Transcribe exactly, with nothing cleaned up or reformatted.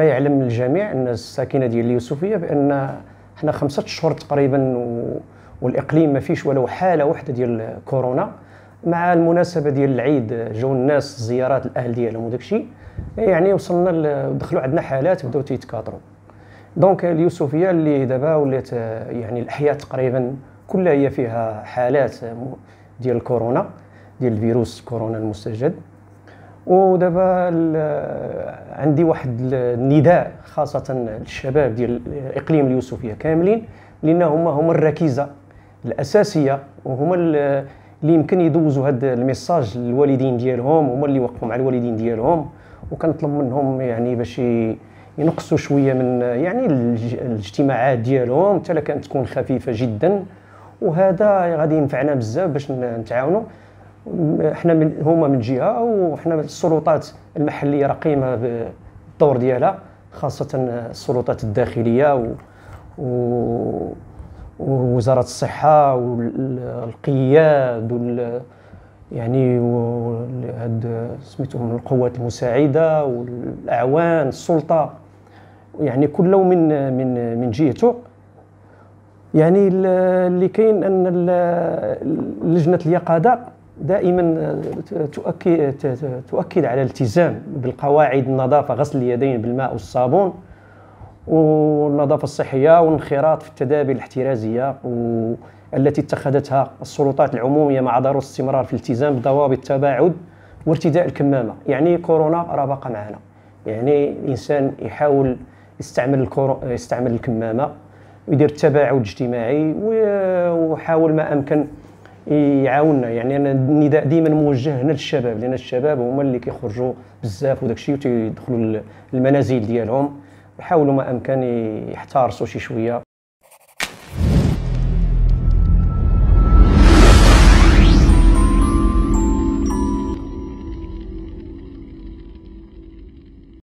كما يعلم الجميع الناس الساكنه ديال اليوسفيه بان حنا خمسه شهور تقريبا والاقليم ما فيش ولو حاله واحده ديال كورونا. مع المناسبه ديال العيد جاو الناس زيارات الاهل ديالهم وداكشي، يعني وصلنا ل... دخلوا عندنا حالات بداو تيتكاثروا. دونك اليوسفيه اللي دابا ولات يعني الاحياء تقريبا كلها هي فيها حالات ديال الكورونا، ديال الفيروس كورونا المستجد. ودابا عندي واحد النداء خاصه للشباب ديال اقليم اليوسفيه كاملين، لان هما هما الركيزه الاساسيه وهما اللي يمكن يدوزوا هذا الميساج للوالدين ديالهم، هما اللي يوقفوا مع الوالدين ديالهم. وكنطلب منهم يعني باش ينقصوا شويه من يعني الاجتماعات ديالهم حتى لا كانت تكون خفيفه جدا، وهذا غادي ينفعنا بزاف باش نتعاونوا احنا من هما من جهه، وحنا السلطات المحليه راه قايمه بالدور ديالها، خاصه السلطات الداخليه و ووزاره الصحه والقياد وال يعني هاد سميتهم القوات المساعده والاعوان السلطه، يعني كل من من من جهته. يعني اللي كاين ان لجنه اليقظه دائما تؤكد تؤكد على الالتزام بالقواعد، النظافه، غسل اليدين بالماء والصابون، والنظافه الصحيه، والانخراط في التدابير الاحترازيه التي اتخذتها السلطات العموميه مع ضروره استمرار في الالتزام بضوابط التباعد وارتداء الكمامه. يعني كورونا راه باقا معنا، يعني الانسان يحاول يستعمل الكورو... يستعمل الكمامه ويدير التباعد الاجتماعي ويحاول ما امكن يعاوننا. يعني انا النداء ديما موجه هنا للشباب، لان الشباب هما اللي كيخرجوا بزاف وداك الشيء وتيدخلوا المنازل ديالهم، يحاولوا ما امكن يحترسوا شي شويه.